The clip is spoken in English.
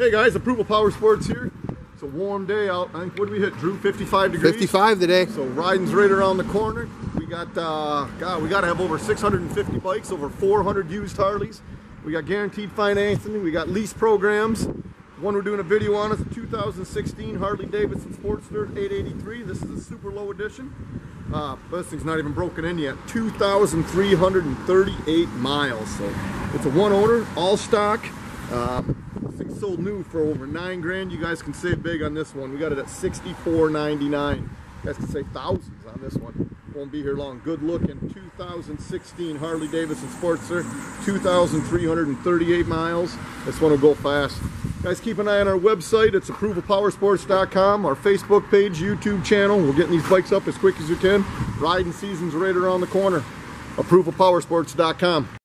Hey guys, Approval Power Sports here. It's a warm day out. I think, what did we hit, Drew? 55 degrees? 55 today. So riding's right around the corner. We got, God, we got to have over 650 bikes, over 400 used Harleys. We got guaranteed financing. We got lease programs. One we're doing a video on is a 2016 Harley Davidson Sportster 883. This is a super low edition. This thing's not even broken in yet. 2,338 miles. So it's a one owner, all stock. This thing's sold new for over 9 grand. You guys can save big on this one. We got it at $64.99. You guys can save thousands on this one. Won't be here long. Good looking 2016 Harley Davidson Sportster, 2,338 miles. This one will go fast. Guys, keep an eye on our website. It's approvalpowersports.com, our Facebook page, YouTube channel. We're getting these bikes up as quick as we can. Riding season's right around the corner. approvalpowersports.com.